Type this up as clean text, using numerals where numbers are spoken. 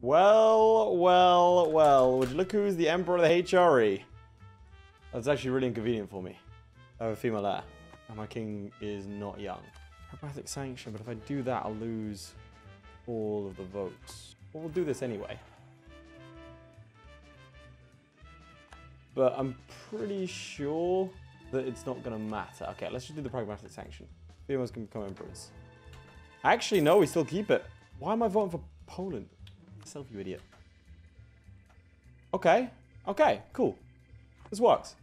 Well, well, well. Would you look who's the Emperor of the HRE? That's actually really inconvenient for me. I have a female heir, and my king is not young. Pragmatic sanction, but if I do that, I'll lose all of the votes. Well, we'll do this anyway. But I'm pretty sure that it's not going to matter. Okay, let's just do the pragmatic sanction. Females can become emperors. Actually, no, we still keep it. Why am I voting for Poland? Self, you idiot. Okay, okay, cool. This works.